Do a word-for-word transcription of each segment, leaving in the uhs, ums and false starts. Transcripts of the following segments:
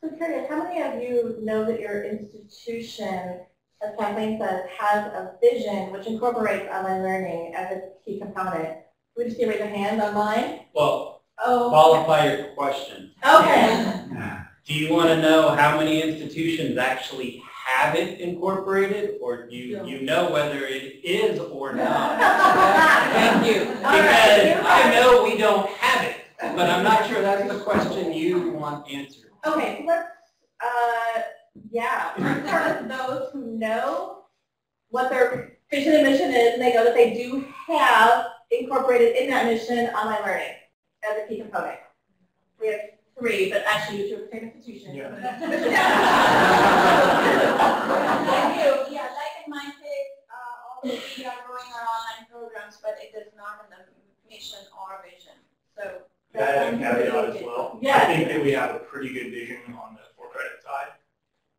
So curious, how many of you know that your institution, as Kathleen says, has a vision which incorporates online learning as a key component? Would you just raise a hand online? Well, oh, qualify okay. your question. Okay. Do you want to know how many institutions actually have it incorporated, or do you, yeah. you know whether it is or not? Thank you. Because right. I know we don't have it, but I'm not sure that's the question you want answered. Okay, let's, uh, yeah, let's start with those who know what their vision and mission is, and they know that they do have incorporated in that mission online learning as a key component. We have three, but actually you two are the same institution. Yeah. Thank you. Yeah, like in my case, uh, also we are going on online programs, but it is not in the mission or vision. So that is a caveat as well. Yeah. I think that we have a pretty good vision on the for credit side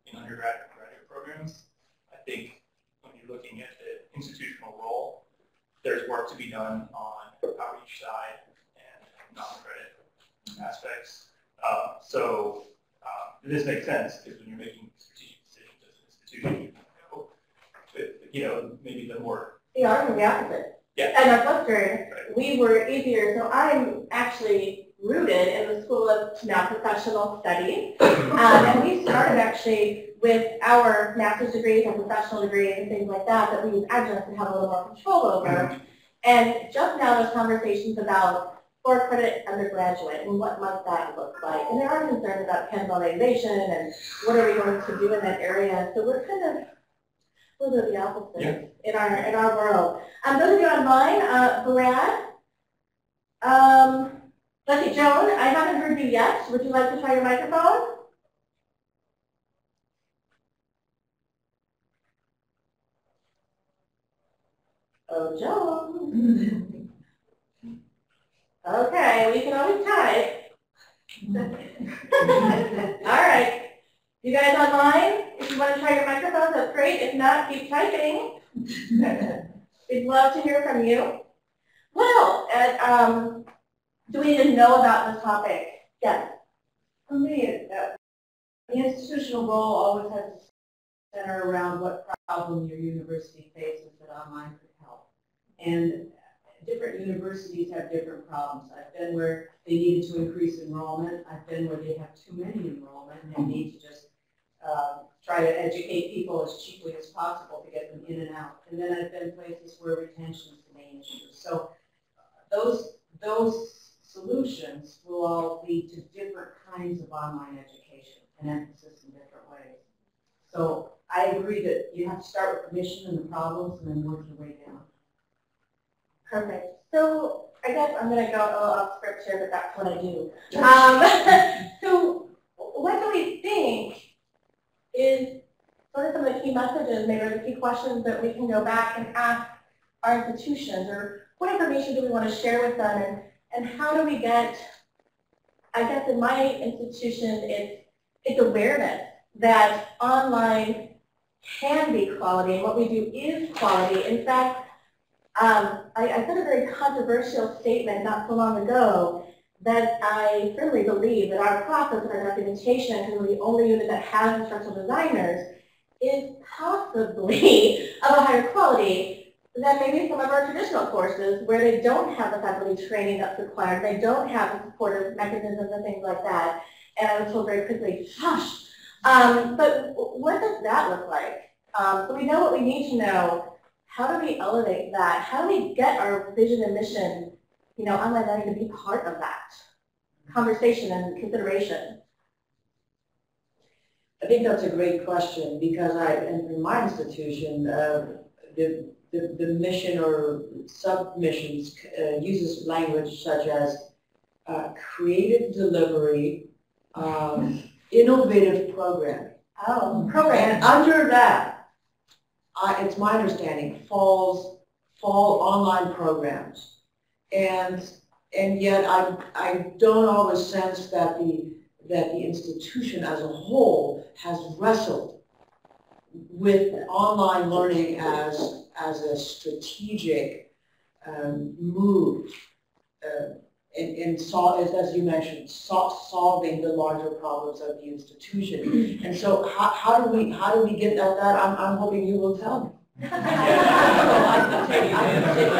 in undergraduate and graduate programs. I think when you're looking at the institutional role, there's work to be done on outreach side and non-credit aspects. Uh, so uh, this makes sense because when you're making strategic decisions as an institution, you know, but, you know maybe the more they are the opposite. Yeah. And our cluster, right. we were easier. So I'm actually rooted in the School of Now Professional Studies, um, and we started actually with our master's degrees and professional degrees and things like that that we use adjuncts and have a little more control over. Mm-hmm. And just now there's conversations about for credit undergraduate and what might that look like. And there are concerns about cannibalization and what are we going to do in that area. So we're kind of a little bit of the opposite yeah. in our in our world. Um, those of you online, uh, Brad, um, let's see, Joan, I haven't heard you yet. Would you like to try your microphone? Oh, Joan. Okay, we can always try it. All right. You guys online, if you want to try your microphones, that's great. If not, keep typing. We'd love to hear from you. Well, and, um, do we need to know about this topic? Yes. For me, uh, the institutional role always has to center around what problem your university faces that online could help. And different universities have different problems. I've been where they needed to increase enrollment. I've been where they have too many enrollment and they need to just uh, try to educate people as cheaply as possible to get them in and out. And then I've been places where retention is the main issue. So uh, those, those solutions will all lead to different kinds of online education and emphasis in different ways. So I agree that you have to start with the mission and the problems and then work your way down. Perfect. So I guess I'm going to go off script here, but that's what I do. Um, so what do we think is sort of some of the key messages, maybe or the key questions that we can go back and ask our institutions, or what information do we want to share with them, and, and how do we get, I guess in my institution, it's, it's awareness that online can be quality, and what we do is quality. In fact, Um, I, I said a very controversial statement not so long ago that I firmly believe that our process of our documentation, because we're the only unit that has instructional designers, is possibly of a higher quality than maybe some of our traditional courses where they don't have the faculty training that's required, they don't have the supportive mechanisms and things like that. And I was told very quickly, shush. Um, but what does that look like? Um, so we know what we need to know. How do we elevate that? How do we get our vision and mission, you know, online learning to be part of that conversation and consideration? I think that's a great question because I, in my institution, uh, the, the, the mission or submissions uh, uses language such as uh, creative delivery, um, innovative programming. Oh, program. And under that, Uh, it's my understanding, falls fall online programs, and and yet I I don't always sense that the that the institution as a whole has wrestled with online learning as as a strategic um, move uh, in, in sol as, as you mentioned, sol solving the larger problems of the institution. And so, how, how do we how do we get at that? I'm I'm hoping you will tell me. so I take, I take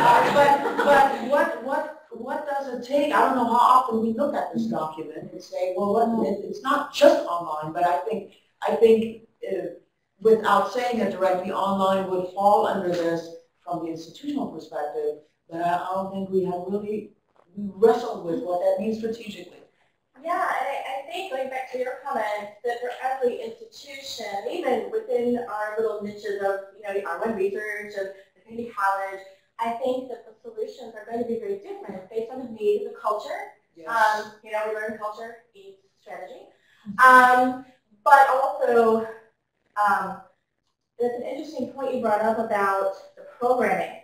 uh, but but what what. What does it take? I don't know how often we look at this document and say, well, what, it, it's not just online, but I think, I think uh, without saying it directly, online would fall under this from the institutional perspective, but I don't think we have really wrestled with what that means strategically. Yeah, and I, I think, going back to your comment, that for every institution, even within our little niches of, you know, our own research, of the community college, I think that the solutions are going to be very different based on the need of the culture. Yes. Um, you know, we learn culture eats strategy. Um, but also, um, there's an interesting point you brought up about the programming.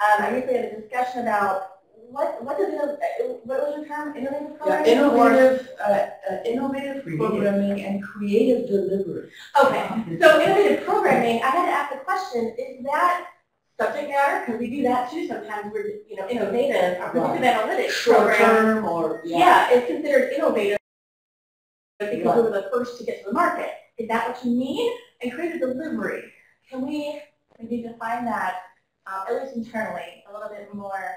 Um, I recently had a discussion about what what did what was your term? Innovative programming. Yeah, innovative, uh, uh, innovative programming and creative delivery. Okay, so innovative programming. I had to ask the question: is that subject matter, because we do that too sometimes. We're, you know, innovative, our predictive analytics short program. Term or, yeah. yeah, it's considered innovative because right. we were the first to get to the market. Is that what you mean? And creative delivery. Can we maybe define that, um, at least internally, a little bit more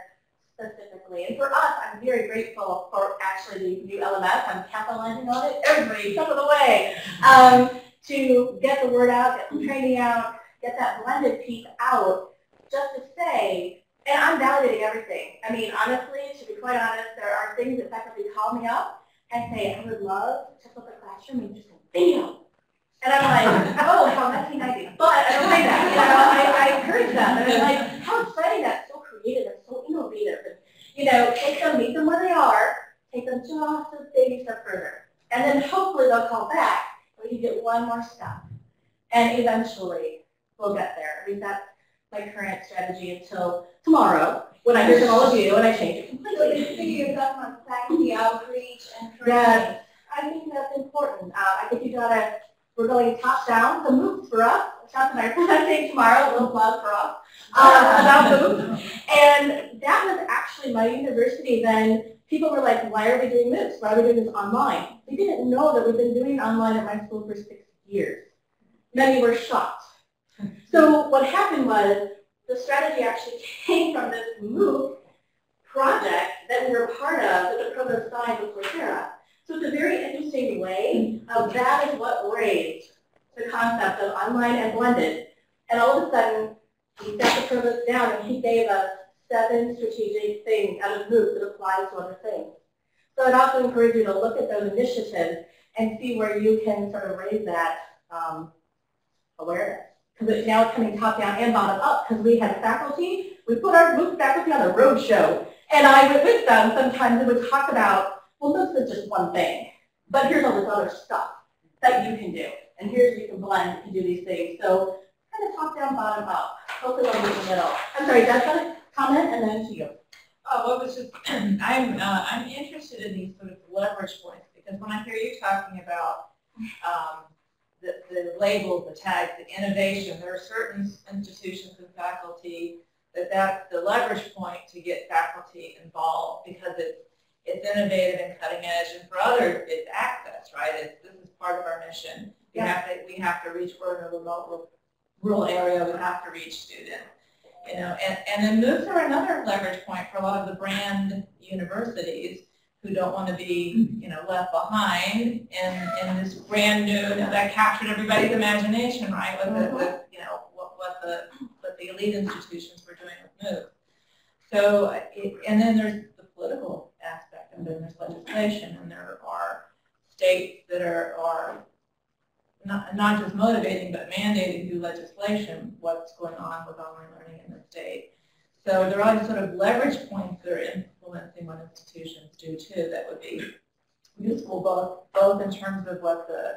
specifically? And for us, I'm very grateful for actually the new L M S. I'm capitalizing on it every step of the way um, to get the word out, get some training out, get that blended piece out. Just to say, and I'm validating everything. I mean, honestly, to be quite honest, there are things that faculty call me up and say, I would love to flip a classroom and just go, bam! And I'm like, oh, how nineteen ninety. But I don't say that. You know, I, I encourage them. And I'm like, how exciting, that's so creative, that's so innovative. And, you know, take them, meet them where they are, take them just a baby step further. And then hopefully they'll call back, but you get one more step. And eventually, we'll get there. I mean, that's my current strategy until tomorrow, when I hear from all of you and I change it completely. So you yourself on faculty outreach and training. Yes, I think that's important. Uh, I think you gotta. We're going top down. The MOOC for us. Sean and I are presenting tomorrow. A little applause for us uh, about the MOOC. And that was actually my university. Then people were like, "Why are we doing this? Why are we doing this online?" They didn't know that we've been doing online at my school for six years. Many were shocked. So what happened was, the strategy actually came from this MOOC project that we were part of that the provost signed with Coursera. So it's a very interesting way of that is what raised the concept of online and blended. And all of a sudden, we sat the provost down and he gave us seven strategic things out of MOOC that applies to other things. So I'd also encourage you to look at those initiatives and see where you can sort of raise that um, awareness. Because now it's coming top down and bottom up, because we had faculty, we put our MOOC faculty on a roadshow, and I went with them sometimes and would talk about, well, this is just one thing, but here's all this other stuff that you can do, and here's you can blend and do these things. So kind of top down, bottom up, focus on the middle. I'm sorry, Jess, got a comment, and then to you. Oh, what was it? I'm uh, I'm interested in these sort of leverage points, because when I hear you talking about um, The, the labels, the tags, the innovation. There are certain institutions and faculty that that's the leverage point to get faculty involved because it's, it's innovative and cutting edge. And for others, it's access, right? It's, this is part of our mission. We, yeah. have, to, we have to reach, we're in a remote rural area, we have to reach students. You know, and, and then those are another leverage point for a lot of the brand universities who don't want to be, you know, left behind in, in this brand new, you know, that captured everybody's imagination, right? With the, with, you know, what, what the what the elite institutions were doing with MOOC. So, it, and then there's the political aspect, and then there's legislation, and there are states that are are not not just motivating but mandating through legislation what's going on with online learning in the state. So there are sort of leverage points that are influencing what institutions do too that would be useful both, both in terms of what the,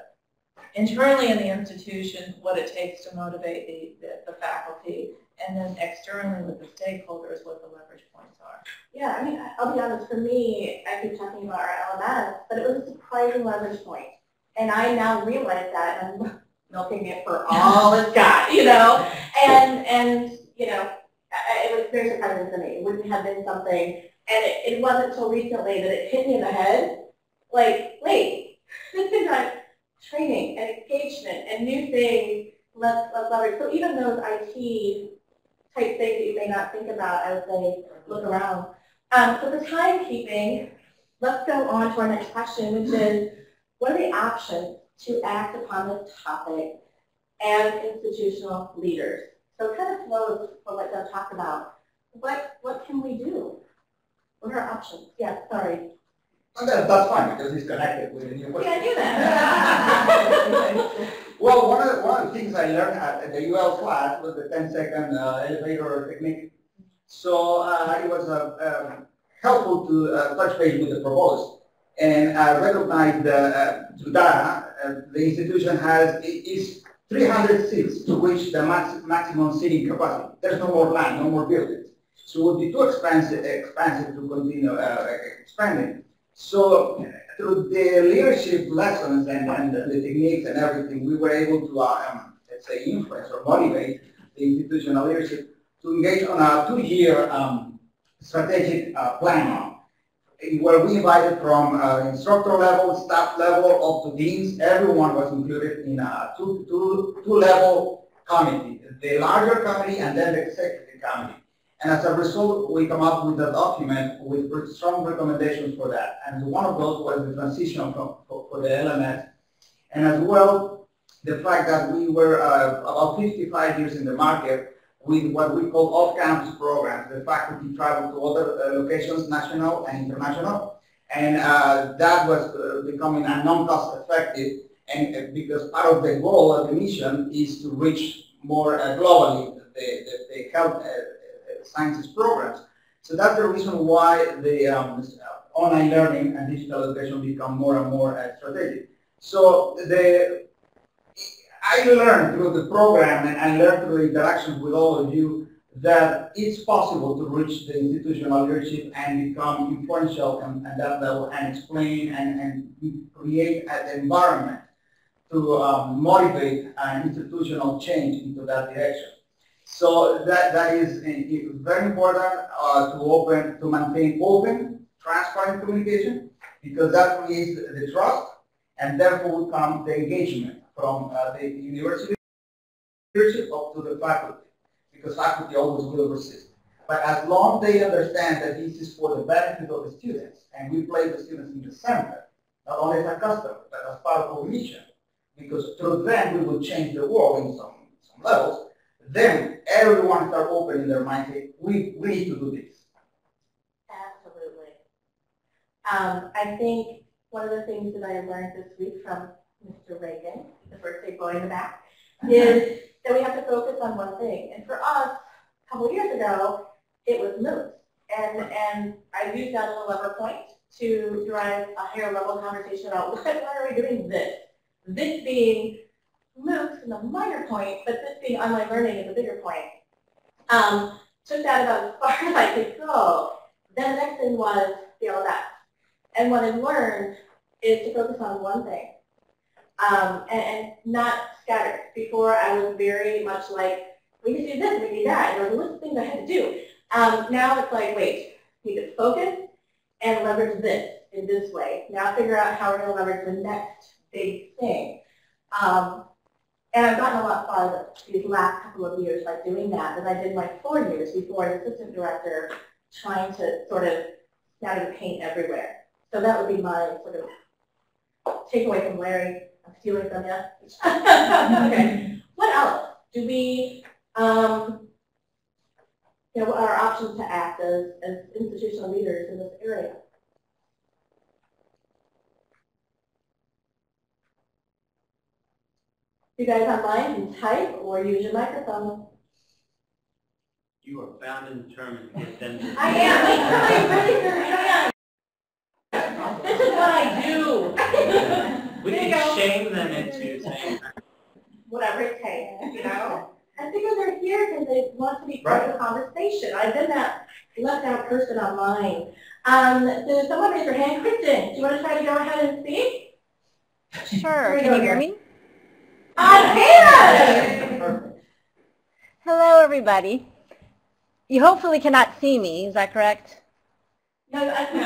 internally in the institution, what it takes to motivate the, the, the faculty, and then externally with the stakeholders what the leverage points are. Yeah, I mean, I'll be honest, for me, I keep talking about our L M S, but it was a surprising leverage point. And I now realize that, and I'm milking it for all it's got, you know, and, and you know, it was very surprising to me. It wouldn't have been something And it, it wasn't until recently that it hit me in the head, like, wait, this is not training and engagement and new things, let's, let's leverage. So even those I T type things that you may not think about as they look around. Um, so for timekeeping, let's go on to our next question, which is, what are the options to act upon this topic as institutional leaders? So it kind of flows from what Doug talked about. What, what can we do? What are our options? Yeah, sorry. Well, that, that's fine, because he's connected with a new question. Yeah, I knew that. Well, one of, the, one of the things I learned at, at the U L class was the ten second uh, elevator technique. So uh, it was uh, um, helpful to uh, touch base with the provost. And I recognized that uh, through data, uh, the institution has is three hundred seats to which the max, maximum seating capacity. There's no more land, no more buildings. So it would be too expensive, expensive to continue uh, expanding. So through the leadership lessons and, and the techniques and everything, we were able to, uh, um, let's say, influence or motivate the institutional leadership to engage on a two-year um, strategic uh, plan, where we invited from uh, instructor level, staff level, up to deans. Everyone was included in a two, two, two level committee, the larger committee and then the executive committee. And as a result, we come up with a document with strong recommendations for that. And one of those was the transition for, for, for the L M S. And as well, the fact that we were uh, about fifty-five years in the market with what we call off-campus programs. The faculty travel to other uh, locations, national and international, and uh, that was uh, becoming a non-cost effective, and uh, because part of the goal of the mission is to reach more uh, globally the, the, the health uh, sciences programs. So that's the reason why the um, online learning and digital education become more and more uh, strategic. So the I learned through the program, and I learned through interaction with all of you, that it's possible to reach the institutional leadership and become influential at that level and explain and, and create an environment to um, motivate an institutional change into that direction. So that, that is very important uh, to, open, to maintain open, transparent communication, because that creates the trust and therefore will come the engagement from uh, the university leadership up to the faculty, because faculty always will resist. But as long as they understand that this is for the benefit of the students, and we place the students in the center, not only as a customer, but as part of our mission, because through them we will change the world in some, some levels, then everyone starts opening their mind, say, we, we need to do this. Absolutely. Um, I think one of the things that I learned this week from Mister Ragan, the first big boy in the back, is that we have to focus on one thing. And for us, a couple of years ago, it was MOOCs. And, and I used that as a lever point to drive a higher level conversation about why are we doing this? This being MOOCs is a minor point, but this being online learning is a bigger point. Um, took that about as far as I could go. Then the next thing was the L M S. And what I've learned is to focus on one thing. Um, and, and not scattered. Before, I was very much like, we can do this, we can do that, and there was a list of things I had to do. Um, now it's like, wait, we need to focus and leverage this in this way. Now figure out how we're going to leverage the next big thing. Um, and I've gotten a lot farther these last couple of years by doing that than I did my four years before an assistant director trying to sort of scatter the paint everywhere. So that would be my sort of takeaway from Larry. I'm stealing from you. Okay. What else do we, um, you know, what are our options to act as, as institutional leaders in this area? You guys online can type or use your microphone. You are bound and determined to get them. I am. I really, really am. This is what I do. We can shame them into saying whatever it takes, you know? I think they're here because they want to be part right. of the conversation. I've been that left out person online. Um, so someone raise your hand. Kristen, do you want to try to go ahead and speak? Sure. Can you hear me? I can! Hello, everybody. You hopefully cannot see me. Is that correct? No, that's okay.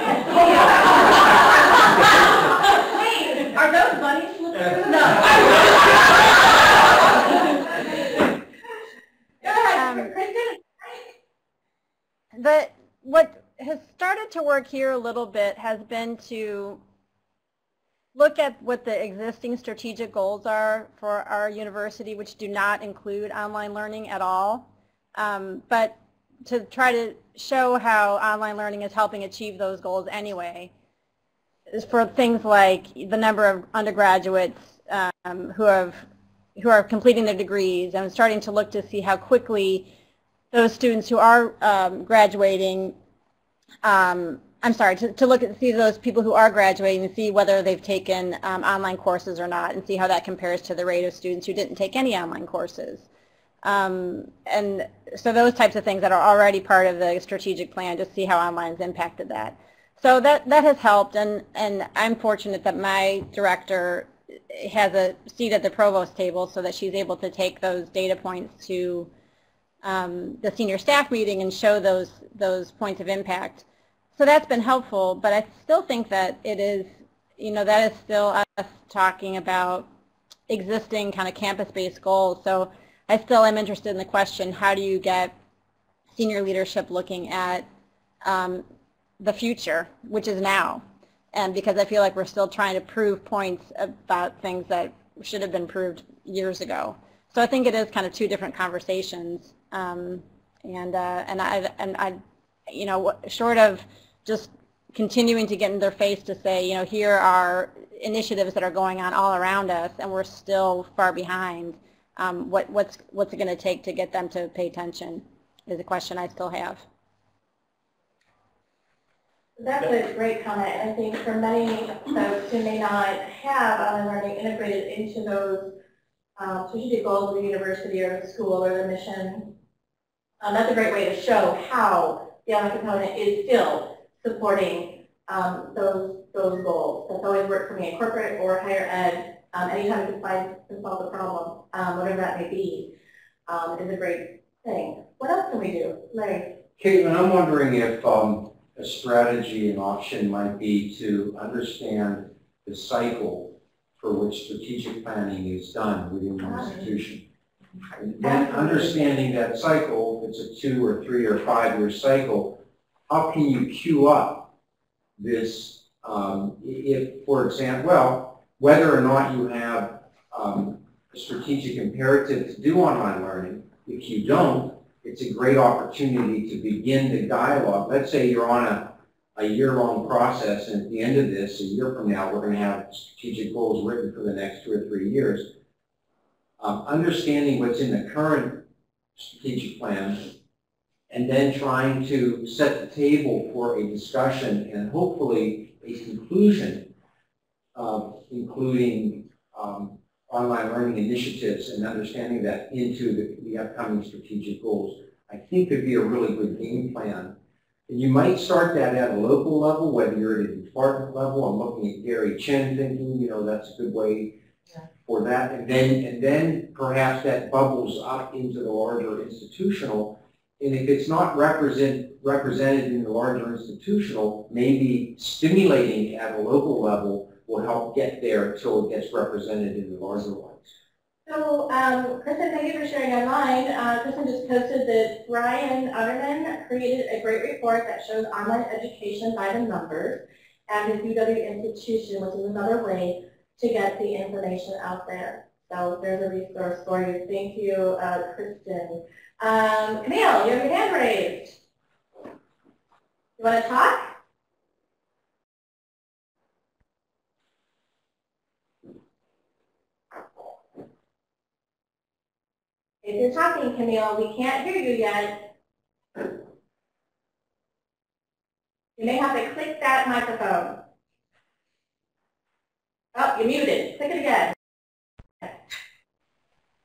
Wait, are those bunnies looking at them? No. Go ahead, Kristen. Um, the, what has started to work here a little bit has been to look at what the existing strategic goals are for our university, which do not include online learning at all, um, but to try to show how online learning is helping achieve those goals anyway, is for things like the number of undergraduates um, who have who are completing their degrees, and starting to look to see how quickly those students who are um, graduating um, I'm sorry, to, to look at see those people who are graduating and see whether they've taken um, online courses or not, and see how that compares to the rate of students who didn't take any online courses. Um, and so those types of things that are already part of the strategic plan, to see how online's impacted that. So that, that has helped, and, and I'm fortunate that my director has a seat at the provost table so that she's able to take those data points to um, the senior staff meeting and show those, those points of impact. So that's been helpful, but I still think that it is, you know, that is still us talking about existing kind of campus-based goals. So I still am interested in the question, how do you get senior leadership looking at um, the future, which is now? And because I feel like we're still trying to prove points about things that should have been proved years ago. So I think it is kind of two different conversations. Um, and, uh, and, I, and I, you know, short of just continuing to get in their face to say, you know, here are initiatives that are going on all around us, and we're still far behind. Um, what, what's what's it going to take to get them to pay attention is a question I still have. That's a great comment. I think for many folks who may not have online learning integrated into those uh, strategic goals of the university or the school or the mission, um, that's a great way to show how the online component is still supporting um, those, those goals. That's always worked for me in corporate or higher ed. Um, anytime you can find and solve a problem, um, whatever that may be, um, is a great thing. What else can we do? Larry? Caitlin, I'm wondering if um, a strategy and option might be to understand the cycle for which strategic planning is done within the institution. And then understanding that cycle, if it's a two or three or five year cycle, how can you queue up this, um, if, for example, well, whether or not you have um, a strategic imperative to do online learning, if you don't, it's a great opportunity to begin the dialogue. Let's say you're on a, a year-long process, and at the end of this, a year from now, we're going to have strategic goals written for the next two or three years. Um, understanding what's in the current strategic plan, and then trying to set the table for a discussion and hopefully a conclusion, uh, including um, online learning initiatives, and understanding that into the, the upcoming strategic goals, I think could be a really good game plan. And you might start that at a local level, whether you're at a department level. I'm looking at Gary Chen thinking, you know, that's a good way. Yeah. For that, and then and then perhaps that bubbles up into the larger institutional, and if it's not represent represented in the larger institutional, maybe stimulating at a local level will help get there until it gets represented in the larger ones. So, um, Kristen, thank you for sharing online. Uh, Kristen just posted that Brian Utterman created a great report that shows online education by the numbers at his U W institution, which is another way to get the information out there. So there's a resource for you. Thank you, uh, Kristen. Um, Camille, you have your hand raised. You want to talk? If you're talking, Camille, we can't hear you yet. You may have to click that microphone. Oh, you're muted. Click it again.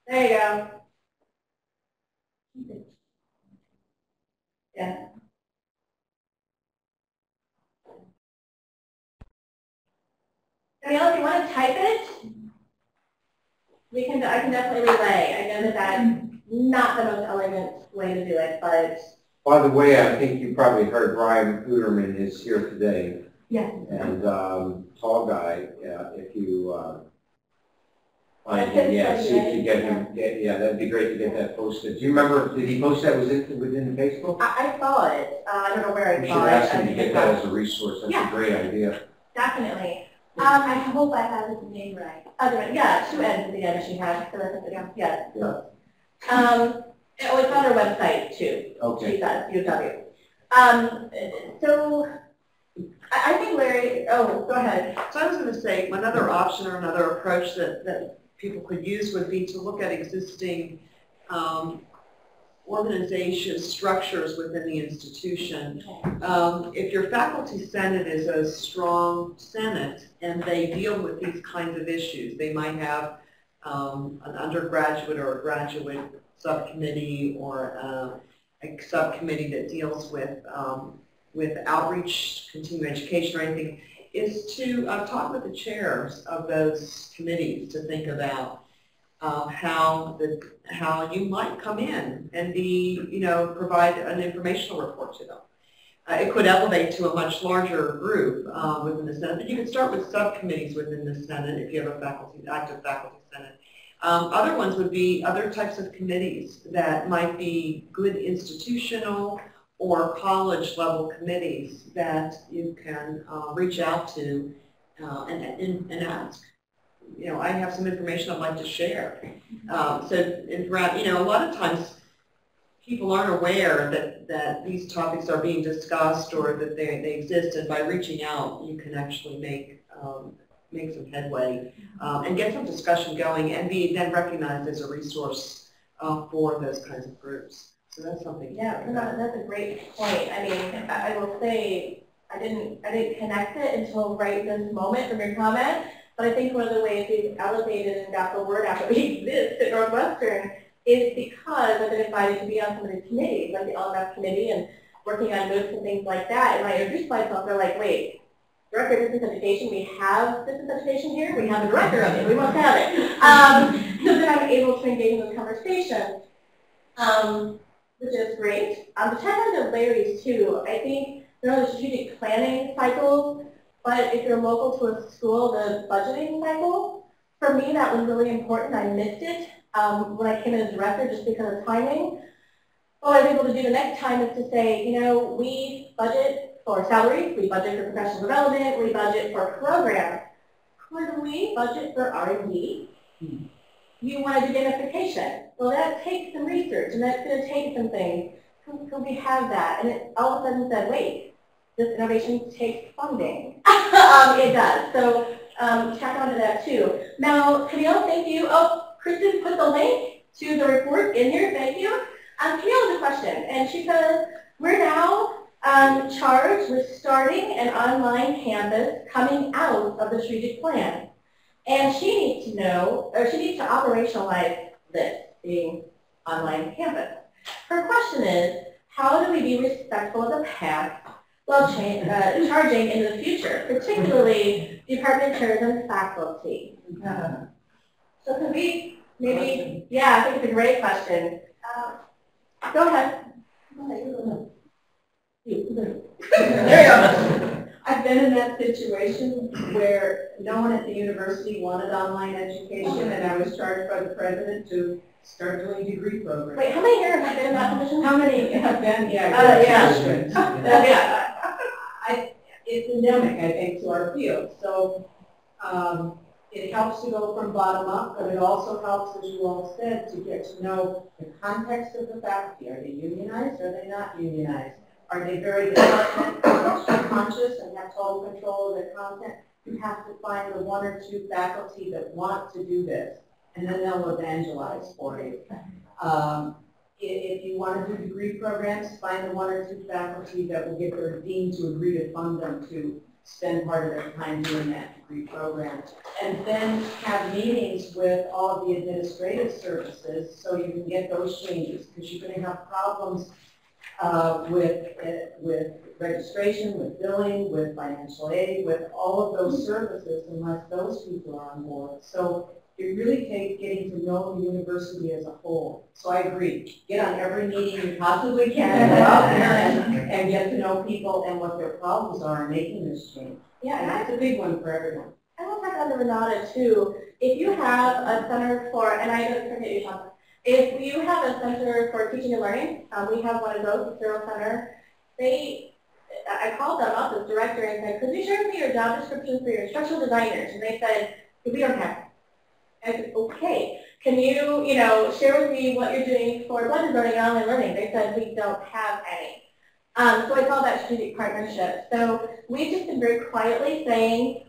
There you go. Yeah. Camille, if you want to type it, we can. I can definitely relay. I know that that's not the most elegant way to do it, but By the way, I think you probably heard Ryan Uterman is here today. Yeah. And um, tall guy. Yeah, if you uh, find him, yeah, see if you get him. Yeah. Get, yeah, that'd be great to get that posted. Do you remember? Did he post that? Was it within Facebook? I, I saw it. Uh, I don't know where I we saw it. We should ask him to get that as a resource. That's yeah. a great idea. Definitely. Um, I hope I have his name right. Other one, yeah, two ends at the end. She has. So that's the yeah. Yeah. Um, oh, it's on her website too. Okay. She's at U W. Um, so. I think, Larry, oh, go ahead. So I was going to say another option or another approach that, that people could use would be to look at existing um, organization structures within the institution. Um, if your faculty senate is a strong senate and they deal with these kinds of issues, they might have um, an undergraduate or a graduate subcommittee or uh, a subcommittee that deals with um, with outreach, continuing education, or anything, is to uh, talk with the chairs of those committees to think about uh, how the how you might come in and be, you know, provide an informational report to them. Uh, it could elevate to a much larger group uh, within the Senate. But you can start with subcommittees within the Senate if you have a faculty active faculty Senate. Um, other ones would be other types of committees that might be good institutional or college-level committees that you can uh, reach out to uh, and, and, and ask. You know, I have some information I'd like to share. Um, so, and throughout, you know, a lot of times people aren't aware that, that these topics are being discussed or that they, they exist, and by reaching out, you can actually make, um, make some headway um, and get some discussion going and be then recognized as a resource uh, for those kinds of groups. So that's something. Yeah, that, that's a great point. I mean, I, I will say I didn't I didn't connect it until right this moment from your comment. But I think one of the ways we've elevated and got the word out that we exist at Northwestern is because I've been invited to be on some of the committees, like the L M S committee, and working on MOOCs and things like that. And I introduced myself. They're like, wait, director of distance education. We have distance education here. We have a director of it. We must have it. Um, so that I'm able to engage in those conversations. Um, Which is great. Um, to tap into Larry's too, I think there are strategic planning cycles, but if you're local to a school, the budgeting cycle, for me that was really important. I missed it um, when I came in as director just because of timing. What I was able to do the next time is to say, you know, we budget for salaries, we budget for professional development, we budget for programs. Could we budget for R and D? Hmm. You want to do gamification. Well, that takes some research, and that's going to take some things. Could we have that? And it all of a sudden said, wait, this innovation takes funding. um, it does. So um, check onto that, too. Now, Camille, thank you. Oh, Kristen put the link to the report in here. Thank you. Um, Camille has a question, and she says, we're now um, charged with starting an online campus coming out of the strategic plan. And she needs to know, or she needs to operationalize this, being online campus. Her question is, how do we be respectful of the past while cha uh, charging into the future, particularly department chairs and faculty? Uh, so could we maybe, yeah, I think it's a great question. Uh, go ahead. There you go. I've been in that situation where no one at the university wanted online education, and I was charged by the president to start doing degree programs. Wait, how many here have been in that position? How many have been? Yeah, uh, yeah. yeah. I, it's endemic, I think, to our field. So um, it helps to go from bottom up, but it also helps, as you all said, to get to know the context of the faculty. Are they unionized? Are they not unionized? Are they very department conscious and have total control of their content? You have to find the one or two faculty that want to do this, and then they'll evangelize for you. Um, if you want to do degree programs, find the one or two faculty that will get their dean to agree to fund them to spend part of their time doing that degree program. And then have meetings with all of the administrative services so you can get those changes, because you're going to have problems Uh, with, uh, with registration, with billing, with financial aid, with all of those services, unless those people are on board. So You're really getting to know the university as a whole. So I agree. Get on every meeting you possibly can and, and get to know people and what their problems are in making this change. Yeah, and that's a big one for everyone. I will back on the Renata too. If you have a center for, and I don't forget you talk. If you have a center for teaching and learning, um, we have one of those, the Carroll Center. They, I called them up as director and said, "Could you share with me your job description for your instructional designers?" And they said, "We don't have it." I said, "Okay, can you, you know, share with me what you're doing for blended learning and online learning?" They said, "We don't have any." Um, so I call that strategic partnership. So we've just been very quietly saying,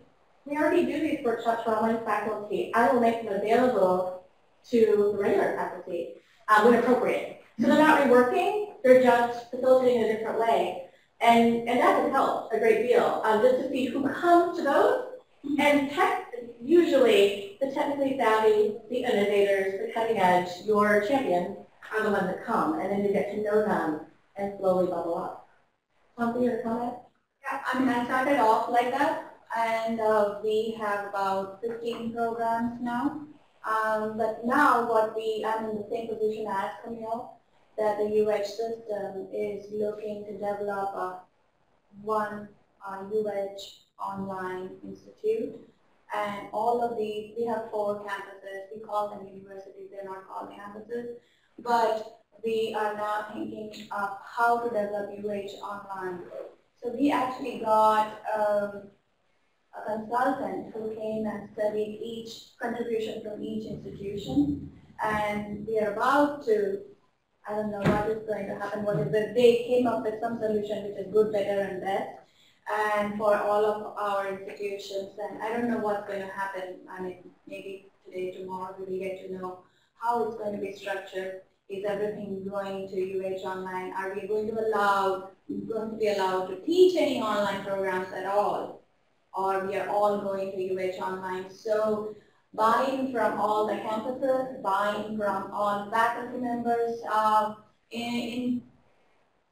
we already do these workshops for online faculty. I will make them available to the regular faculty um, when appropriate. So they're not reworking, they're just facilitating in a different way. And, and that has helped a great deal, um, just to see who comes to those. And tech, usually the technically savvy, the innovators, the cutting edge, your champions are the ones that come, and then you get to know them and slowly bubble up. Something you want to comment? Yeah, I mean, I started off like that, and uh, we have about fifteen programs now. Um, but now, what we I'm in the same position as Camille, that the U H system is looking to develop a one uh, U H online institute, and all of these, we have four campuses. We call them universities; they're not called campuses, but we are now thinking of how to develop U H online. So we actually got um, a consultant who came and studied each contribution from each institution, and we are about to, I don't know what is going to happen, what is it, they came up with some solution which is good, better, and best, and for all of our institutions, and I don't know what's going to happen. I mean, maybe today, tomorrow, we will get to know how it's going to be structured. Is everything going to U H online? Are we going to allow, going to be allowed to teach any online programs at all? Or we are all going to U H online. So buying from all the campuses, buying from all faculty members, uh, in, in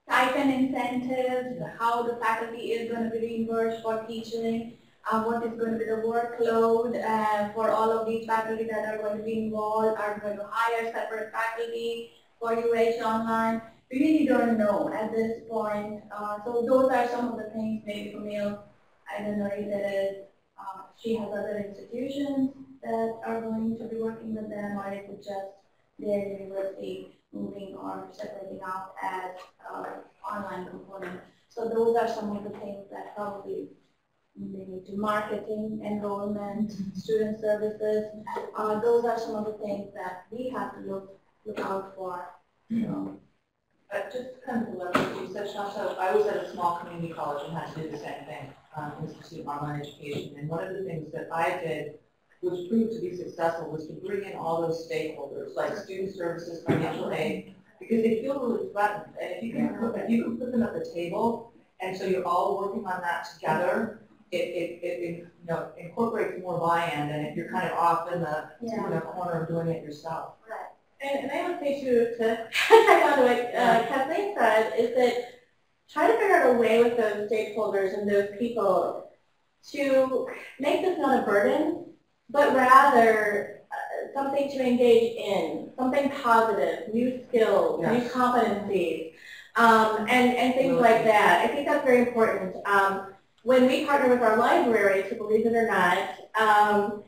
stipend incentives, how the faculty is going to be reimbursed for teaching, uh, what is going to be the workload uh, for all of these faculty that are going to be involved, are going to hire separate faculty for U H online. We really don't know at this point. Uh, so those are some of the things maybe Camille, I don't know if it is, uh, she has other institutions that are going to be working with them, or if it's just their university moving or separating out as uh, online component. So those are some of the things that probably they need to marketing, enrollment, student services. Uh, those are some of the things that we have to look look out for. So. But just kind of love what you said, Shasha. I was at a small community college and had to do the same thing, um, Institute of Online Education. And one of the things that I did, which proved to be successful, was to bring in all those stakeholders, like student services, financial aid, because they feel really threatened. And if you can put, if you can put them at the table, and so you're all working on that together, it, it, it, it you know, incorporates more buy-in than if you're kind of off in the, yeah. in the corner of doing it yourself. Right. And, and I would say too, to I on what uh, Kathleen said, is that try to figure out a way with those stakeholders and those people to make this not a burden, but rather uh, something to engage in, something positive, new skills, yes. new competencies, um, and, and things really. like that. I think that's very important. Um, when we partner with our library, to believe it or not, um,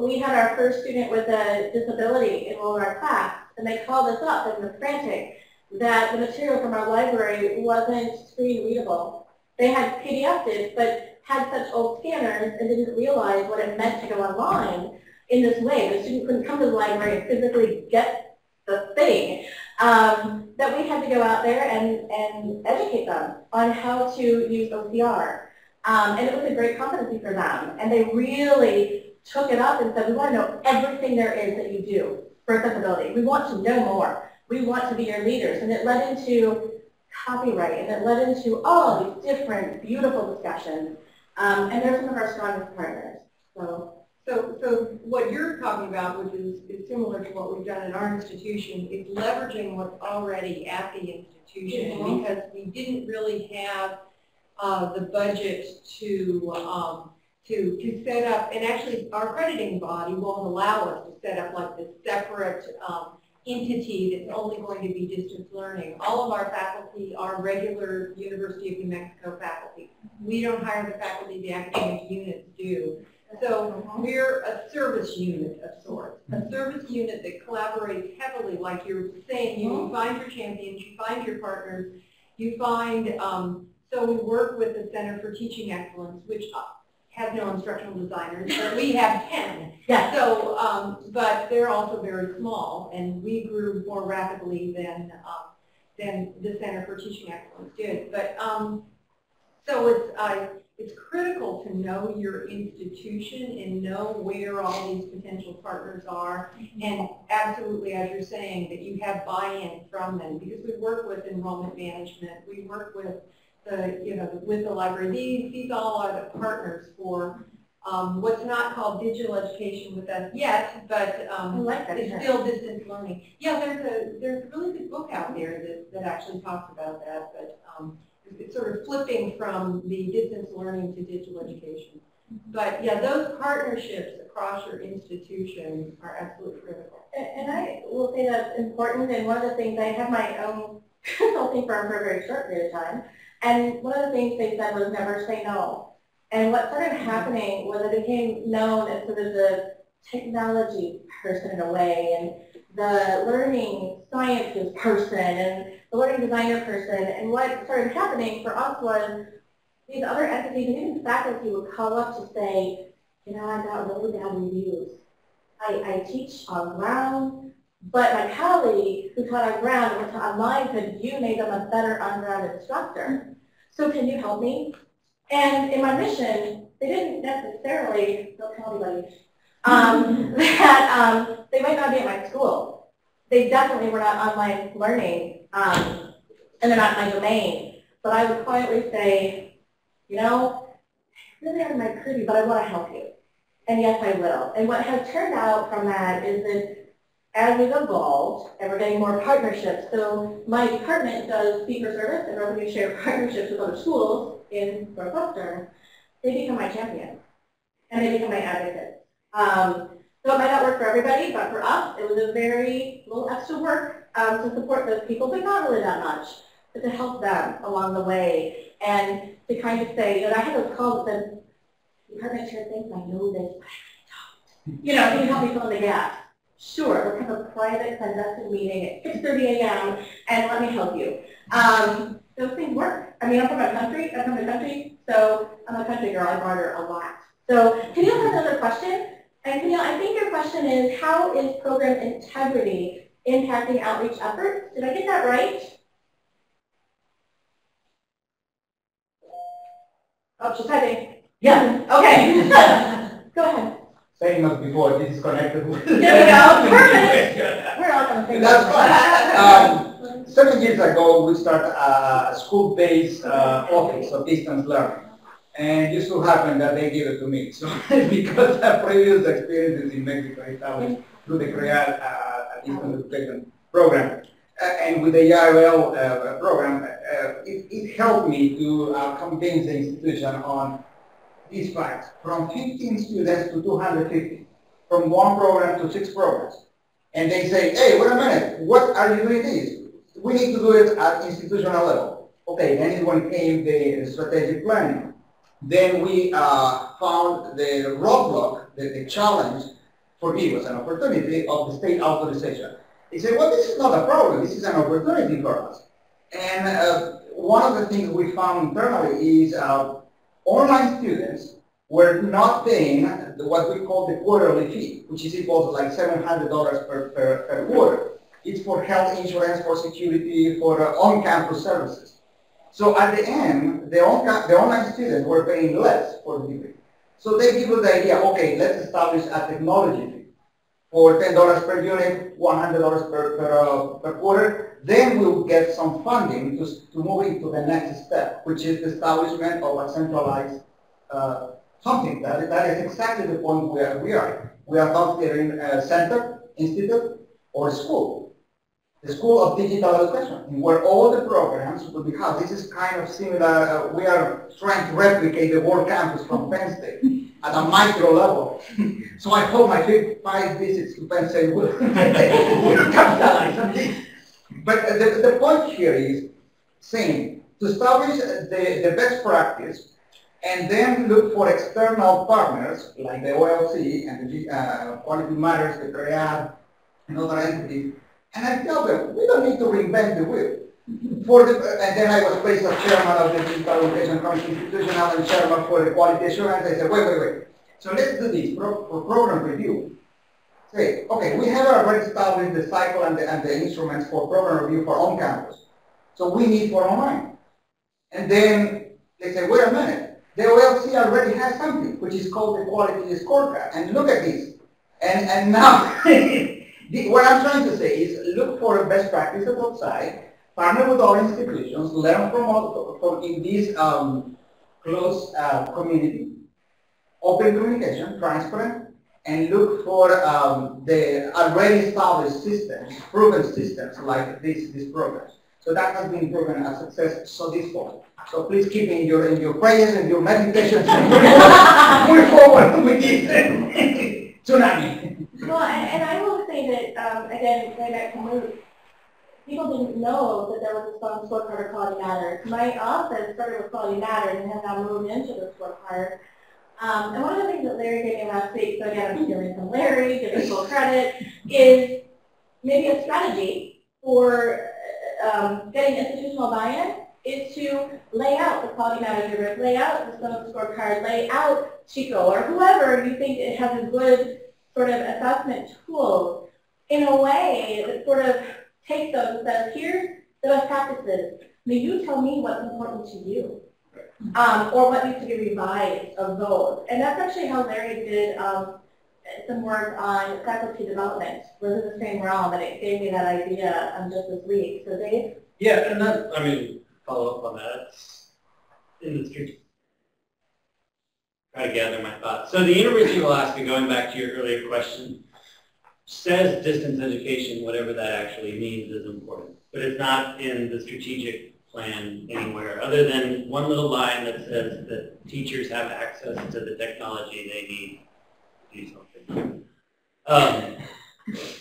we had our first student with a disability in one of our class, and they called us up and were frantic that the material from our library wasn't screen readable. They had P D F'd it, but had such old scanners and didn't realize what it meant to go online in this way. The student couldn't come to the library and physically get the thing. Um, that we had to go out there and, and educate them on how to use O C R. Um, and it was a great competency for them. And they really took it up and said, we want to know everything there is that you do for accessibility. We want to know more. We want to be your leaders. And it led into copyright, and it led into all these different beautiful discussions. Um, and they're some of our strongest partners. So so, so what you're talking about, which is, is similar to what we've done in our institution, is leveraging what's already at the institution, mm-hmm. because we didn't really have uh, the budget to um, to, to set up, and actually our accrediting body won't allow us to set up like this separate um, entity that's only going to be distance learning. All of our faculty are regular University of New Mexico faculty. We don't hire the faculty the academic units do. So we're a service unit of sorts, a service unit that collaborates heavily, like you're saying. You find your champions, you find your partners, you find, um, so we work with the Center for Teaching Excellence, which has no instructional designers, but we have ten. Yeah. So, um, but they're also very small, and we grew more rapidly than, uh, than the Center for Teaching Excellence did. But, um, so it's, uh, it's critical to know your institution and know where all these potential partners are, and absolutely, as you're saying, that you have buy-in from them, because we work with enrollment management, we work with the, you know, with the library. These, these all are the partners for um, what's not called digital education with us yet, but um, like that, it's yeah. still distance learning. Yeah, there's a, there's a really good book out there that, that actually talks about that, but um, it's sort of flipping from the distance learning to digital education. But yeah, those partnerships across your institution are absolutely critical. And, and I will say that's important, and one of the things, I have my own consulting firm for a very short period of time, and one of the things they said was never say no. And what started happening was it became known as sort of the technology person in a way, and the learning sciences person, and the learning designer person, and what started happening for us was these other entities, and even faculty, would call up to say, you know, I got really bad reviews. I, I teach on ground, but my colleague who taught on ground and went to online said, you made them a better on-ground instructor, so can you help me? And in my mission, they didn't necessarily, don't tell anybody, um, that um, they might not be at my school. They definitely were not online learning. Um, and they're not my domain, but I would quietly say, you know, you're really out of my crew, but I want to help you, and yes, I will. And what has turned out from that is that as we've evolved, and we're getting more partnerships, so my department does fee-for-service and revenue share partnerships with other schools in Northwestern. They become my champions, and they become my advocates. Um, so it might not work for everybody, but for us, it was a very little extra work. Um, to support those people, but not really that much, but to help them along the way, and to kind of say, you know, I had those calls that said, you heard my chair thinks I know this, but I really don't. You know, can you help me fill in the gap? Sure, we'll have a private clandestine meeting at six thirty A M and let me help you. Um, those things work. I mean, I'm from a country, I'm from the country, so I'm a country girl, I barter a lot. So, can you have another question? And Camille, I think your question is, how is program integrity impacting outreach efforts? Did I get that right? Oh, she's typing. Yeah. Okay. Go ahead. Saying much before this is connected with. There we go. Perfect. We're all going to think that's fine. Um, seven years ago, we started a school-based uh, office of distance learning, and it just so happened that they gave it to me. So because of previous experiences in Mexico, I was through the CREAD. Uh, distance education program, uh, and with the I E L O L uh, program, uh, it, it helped me to uh, convince the institution on these facts, from fifteen students to two hundred fifty, from one program to six programs. And they say, hey, wait a minute, what are you doing this? We need to do it at institutional level. Okay, then it when came the strategic planning. Then we uh, found the roadblock, the, the challenge, for me was an opportunity of the state authorization. They said, well, this is not a problem, this is an opportunity for us. And uh, one of the things we found internally is uh, online students were not paying what we call the quarterly fee, which is equal to like seven hundred dollars per, per, per quarter. It's for health insurance, for security, for uh, on-campus services. So at the end, the, on the online students were paying less for the degree. So they give us the idea, okay, let's establish a technology fee for ten dollars per unit, one hundred dollars per, per, uh, per quarter. Then we'll get some funding to, to move into the next step, which is the establishment of a centralized uh, something. That, that is exactly the point where we are. We are not here in a center, institute, or school. The School of Digital Education, where all the programs will be housed. This is kind of similar. Uh, we are trying to replicate the World Campus from Penn State. at a micro level. So I hope my five visits to Penn State will capitalize on this. But the, the point here is saying to establish the, the best practice and then look for external partners like the O L C and the uh, Quality Matters, the CREAD, and other entities. And I tell them, we don't need to reinvent the wheel. For the, and then I was placed as chairman of the Digital Education Commission Institutional and chairman for the quality assurance. I said, wait, wait, wait. So let's do this for pro program review. Say, okay, we have already established the cycle and the, and the instruments for program review for on campus. So we need for online. And then they say, wait a minute. The O L C already has something, which is called the quality scorecard. And look at this. And, and now, the, what I'm trying to say is look for a best practices outside, partner with other institutions, learn from, all, from in this um, close uh, community, open communication, transparent, and look for um, the already established systems, proven systems like this, this program. So that has been proven a success so this far. So please keep in your, in your prayers and your meditations and move forward with this tsunami. Well, and I will say that, um, again, going back to MOOC, people didn't know that there was a strong scorecard of Quality Matters. My office started with Quality Matters and has now moved into the scorecard. Um, and one of the things that Larry gave me last week, so again, I'm stealing from Larry, giving full credit, is maybe a strategy for um, getting institutional buy-in is to lay out the Quality Matters rubric, lay out the Summit Scorecard, lay out Chico, or whoever you think it has a good sort of assessment tool in a way that sort of takes those and says, here's the best practices. May you tell me what's important to you, um, or what needs to be revised of those. And that's actually how Larry did um, some work on faculty development. We're in the same realm, and it gave me that idea um, just this week. So Dave? Yeah, and that, I mean, follow up on that. It's in the street. Try to gather my thoughts. So the University of Alaska, going back to your earlier question, says distance education, whatever that actually means, is important. But it's not in the strategic plan anywhere, other than one little line that says that teachers have access to the technology they need to do something. Um,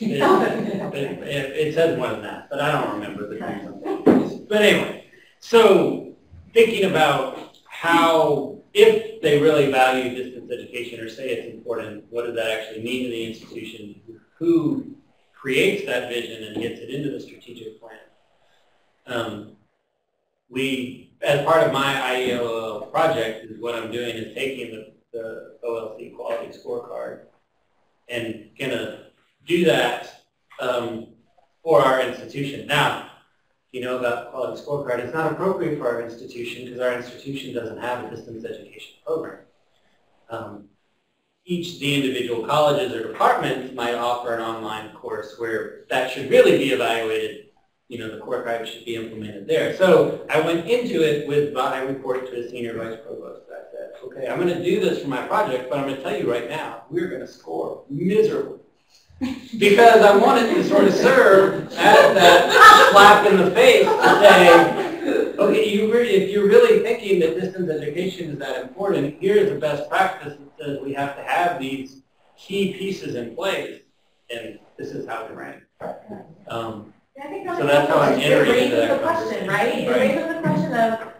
it, it, it says more than that, but I don't remember the thing. But anyway, so thinking about how, if they really value distance education or say it's important, what does that actually mean to the institution? Who creates that vision and gets it into the strategic plan? Um, we, as part of my I E L O L project, is what I'm doing is taking the, the O L C quality scorecard and gonna do that um, for our institution. Now, you know about quality scorecard, it's not appropriate for our institution because our institution doesn't have a distance education program. Um, Each the individual colleges or departments might offer an online course where that should really be evaluated. You know, the core guide should be implemented there. So I went into it with, I reported to a senior vice provost. I said, okay, I'm going to do this for my project, but I'm going to tell you right now, we're going to score miserably. Because I wanted to sort of serve as that slap in the face to say, okay, you really, if you're really thinking that distance education is that important, here is the best practice that says we have to have these key pieces in place, and this is how we rank. Um, yeah, so that's how I'm entering that question, right? It raises the question of,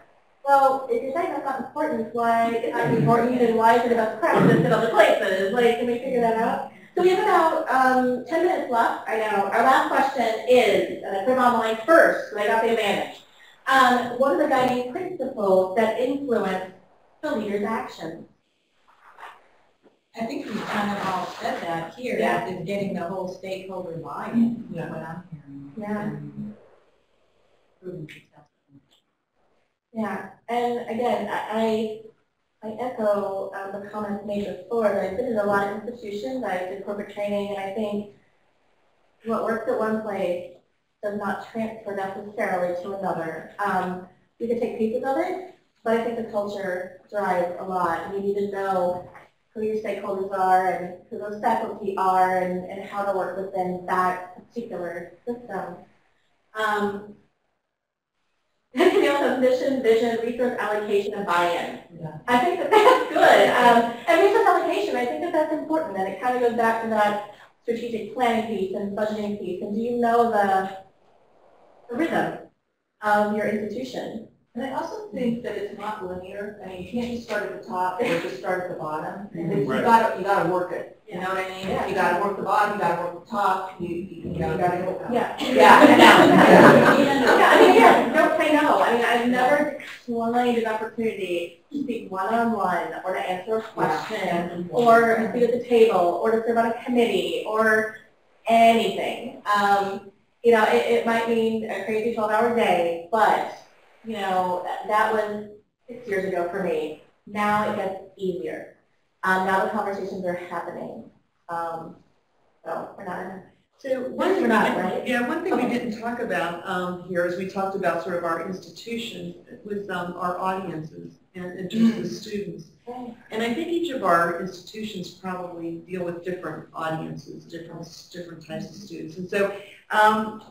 well, if you're saying that's not important, why is that important, and why is it about practice in other places? Like, can we figure that out? So we have about um, ten minutes left. I know. Our last question is, and I put them online first, so I got the advantage. Um, what are the guiding principles that influence the leader's actions? I think we've kind of all said that here. Yeah. Is getting the whole stakeholder buy-in. Yeah. Is what I'm hearing. Yeah. And proving success. Yeah. And again, I I echo um, the comments made before. That I've been in a lot of institutions. I did corporate training, and I think what works at one place does not transfer necessarily to another. Um, we can take pieces of it, but I think the culture drives a lot. You need to know who your stakeholders are and who those faculty are and, and how to work within that particular system. Um, we also have mission, vision, resource allocation, and buy-in. Yeah. I think that that's good. Um, and resource allocation, I think that that's important. And it kind of goes back to that strategic planning piece and budgeting piece. And do you know the, the rhythm of your institution? And I also think that it's not linear. I mean, you can't just start at the top or just start at the bottom. Mm-hmm. Right. You got you got to work it. You know what I mean? Yeah. You got to work the bottom. You got to work the top. You you, you know, you got to go. Yeah. Yeah. yeah. yeah. I mean, yeah. Don't say no. I mean, I've never declined an opportunity to speak one-on-one or to answer a question yeah. or to sit at the table or to serve on a committee or anything. Um, you know, it, it might mean a crazy twelve-hour day, but you know, that was six years ago for me. Now it gets easier. Um, now the conversations are happening. Um, so we're not in so one thing we're not, we, right? Yeah, one thing okay. we didn't talk about um, here is we talked about sort of our institutions with um, our audiences and in terms of the students. Okay. And I think each of our institutions probably deal with different audiences, different, different types of students. And so, um,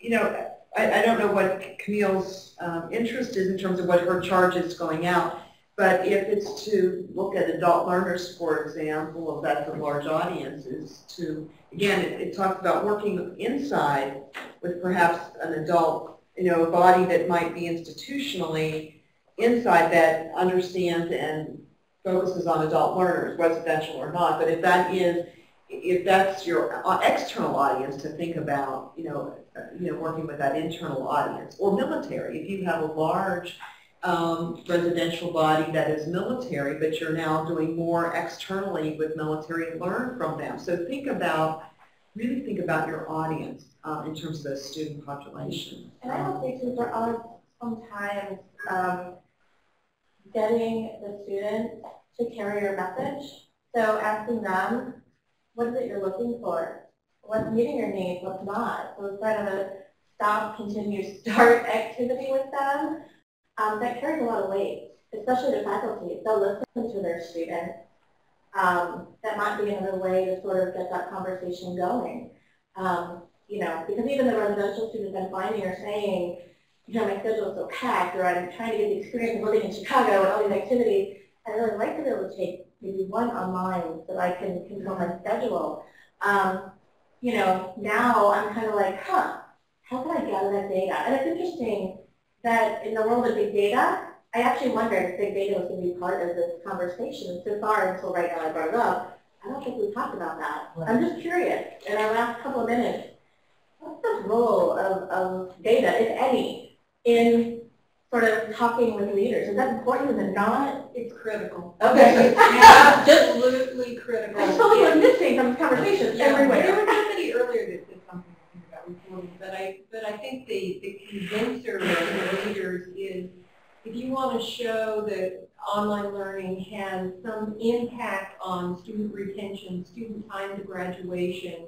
you know, I, I don't know what Camille's um, interest is in terms of what her charge is going out, but if it's to look at adult learners, for example, if that's a large audience, is to, again, it, it talks about working inside with perhaps an adult, you know, a body that might be institutionally inside that understands and focuses on adult learners, residential or not, but if that is, if that's your external audience, to think about, you know, you know, working with that internal audience, or military. If you have a large um, residential body that is military, but you're now doing more externally with military and learn from them. So think about, really think about your audience uh, in terms of the student population. And I would say too, for us, sometimes um, getting the students to carry your message. So asking them, what is it you're looking for? What's meeting your needs? What's not? So it's kind of a stop, continue, start activity with them. Um, that carries a lot of weight, especially the faculty. They'll listen to their students. Um, that might be another way to sort of get that conversation going. Um, you know, because even the residential students I'm finding are saying, you know, my schedule is so packed, or I'm trying to get the experience of living in Chicago and all these activities. I really like to be able to take maybe one online so that I can control my schedule. Um, You know, now I'm kind of like, huh, how can I gather that data? And it's interesting that in the world of big data, I actually wondered if big data was going to be part of this conversation. So far, until right now I brought it up, I don't think we've talked about that. Right. I'm just curious, in our last couple of minutes, what's the role of, of data, if any, in sort of talking with leaders? Is that important? Is it not? It's critical. Okay. It's absolutely critical. I totally was missing from conversations yeah. everywhere. Earlier this is something to think about reporting, but I but I think the, the condenser of leaders is if you want to show that online learning has some impact on student retention, student time to graduation,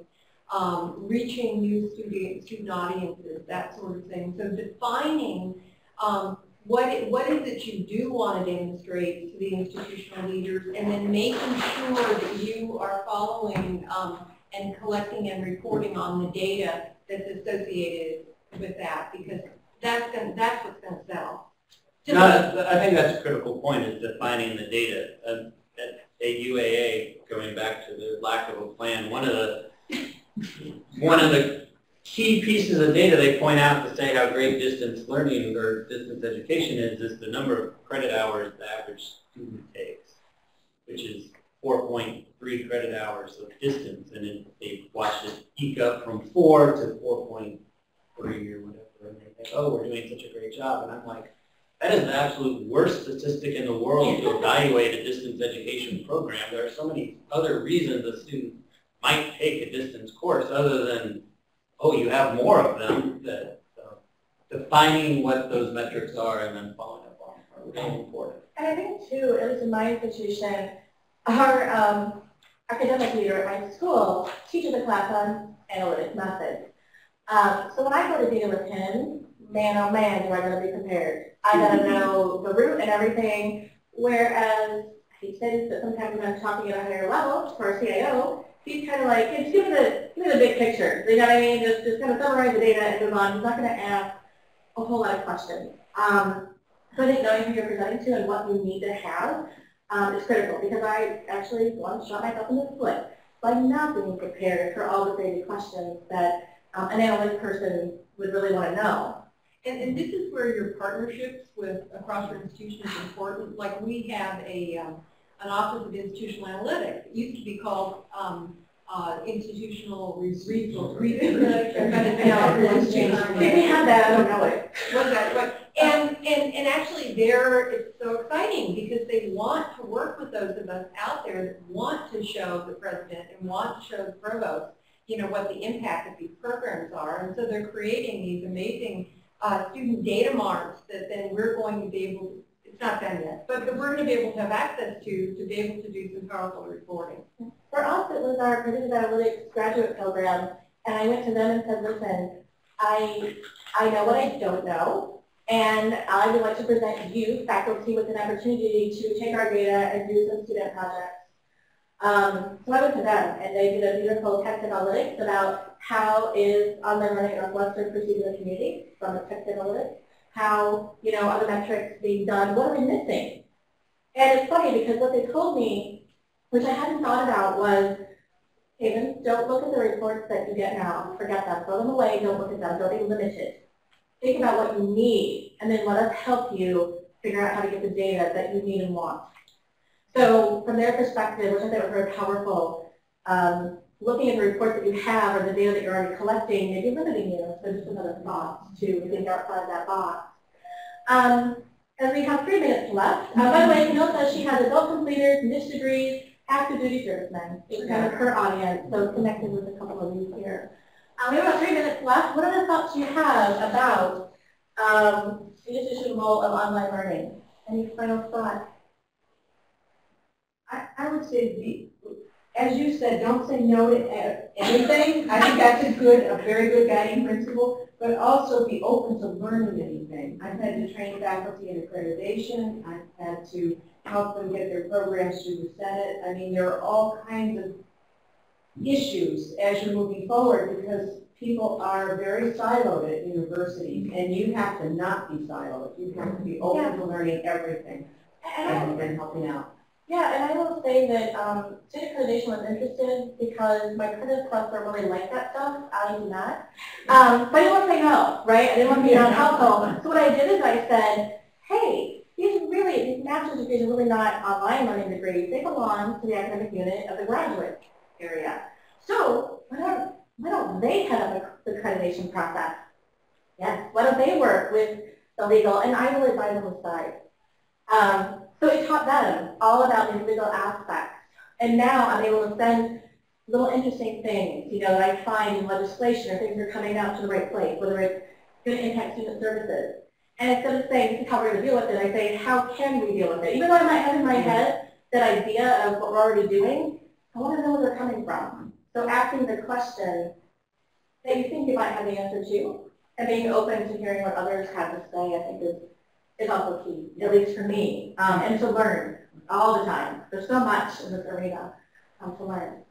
um, reaching new student student audiences, that sort of thing. So defining um, what it, what is it you do want to demonstrate to the institutional leaders, and then making sure that you are following. Um, and collecting and reporting on the data that's associated with that, because that's gonna, that's what's going to sell. No, I think that's a critical point, is defining the data. Um, at, at U A A, going back to the lack of a plan, one of the one of the key pieces of data they point out to say how great distance learning or distance education is is the number of credit hours the average student takes, which is four point three credit hours of distance, and then they watched it eke up from four to four point three or whatever, and they think, oh, we're doing such a great job. And I'm like, that is the absolute worst statistic in the world to evaluate a distance education program. There are so many other reasons a student might take a distance course other than, oh, you have more of them. That uh, defining what those metrics are and then following up on are really important. And I think too, at least in my institution, our um, academic leader at my school teaches a class on analytic methods. Um, so when I go to dinner with him, man oh man, do I gotta be prepared. I gotta know the route and everything. Whereas he says that sometimes when I'm talking at a higher level for a C I O, he's kind of like, hey, just give me the give me the big picture. You know what I mean? Just just kind of summarize the data and move on. He's not gonna ask a whole lot of questions. Um, So I think knowing who you're presenting to and what you need to have um, is critical, because I actually once shot myself in the foot by not being prepared for all the crazy questions that um, an analyst person would really want to know. And, and this is where your partnerships with across your institution is important. Like we have a um, an office of institutional analytics. It used to be called um, uh, institutional research. Maybe have that. I don't know it. What's that? What? And, and, and actually there, it's so exciting because they want to work with those of us out there that want to show the president and want to show the provost, you know, what the impact of these programs are. And so they're creating these amazing uh, student data marts that then we're going to be able to, it's not done yet, but that we're going to be able to have access to, to be able to do some powerful reporting. For us, it was our Predictive Analytics graduate program, and I went to them and said, listen, I, I know what I don't know. And I would like to present you, faculty, with an opportunity to take our data and do some student projects. Um, so I went to them, and they did a beautiful text analytics about how is online learning Northwestern perceived in the community from the text analytics, how, you know, are the metrics being done, what are we missing? And it's funny because what they told me, which I hadn't thought about, was, hey, don't look at the reports that you get now, forget them, throw them away, don't look at them, don't be limited. Think about what you need, and then let us help you figure out how to get the data that you need and want. So from their perspective, which I think was very powerful, um, looking at the reports that you have or the data that you're already collecting, maybe limiting you, so just another thought to think outside that box. Um, and we have three minutes left. Uh, by the way, Camille says she has adult completers, niche degrees, active duty servicemen. It's kind of her audience, so connected with a couple of you here. Um, we have about three minutes left. What are the thoughts you have about um, the institutional role of online learning? Any final thoughts? I, I would say, be, as you said, don't say no to anything. I think that's a good, a very good guiding principle. But also be open to learning anything. I've had to train faculty in accreditation. I've had to help them get their programs through the Senate. I mean, there are all kinds of issues as you're moving forward because people are very siloed at universities, and you have to not be siloed. You have to be open yeah. to learning everything and, and helping out. Yeah, and I will say that um, student accreditation was interesting because my credit plus are really like that stuff. I do not. Um, but I didn't want to say no, right? I didn't want to be non-helpful. So what I did is I said, hey, these really, these master's degrees are really not online learning degrees. They belong to the academic unit of the graduate area. So why don't, why don't they head up the accreditation process? Yes, why don't they work with the legal, and I will advise on the side. Um, so it taught them all about the legal aspects. And now I'm able to send little interesting things, you know, that I find in legislation or things that are coming out to the right place, whether it's going to impact student services. And instead of saying, this is how we're going to deal with it, I say, how can we deal with it? Even though I might have in my head that idea of what we're already doing, I want to know where they're coming from. So asking the question that you think you might have the answer to and being open to hearing what others have to say, I think is, is also key, at least for me, um, and to learn all the time. There's so much in this arena um, to learn.